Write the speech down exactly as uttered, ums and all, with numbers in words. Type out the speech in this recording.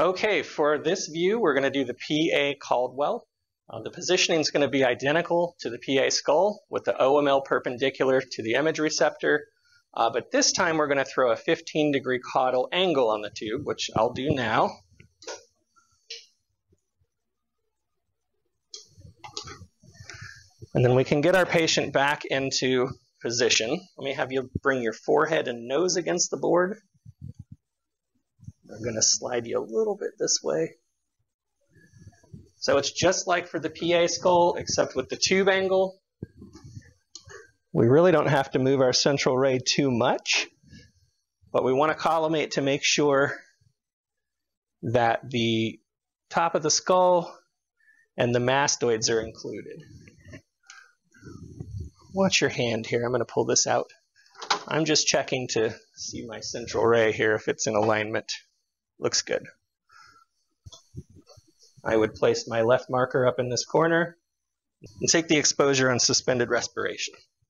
Okay, for this view, we're going to do the P A Caldwell. Uh, the positioning is going to be identical to the P A skull with the O M L perpendicular to the image receptor. Uh, but this time we're going to throw a fifteen degree caudal angle on the tube, which I'll do now. And then we can get our patient back into position. Let me have you bring your forehead and nose against the board. I'm going to slide you a little bit this way. So it's just like for the P A skull, except with the tube angle. We really don't have to move our central ray too much, but we want to collimate to make sure that the top of the skull and the mastoids are included. Watch your hand here. I'm going to pull this out. I'm just checking to see my central ray here if it's in alignment. Looks good. I would place my left marker up in this corner and take the exposure on suspended respiration.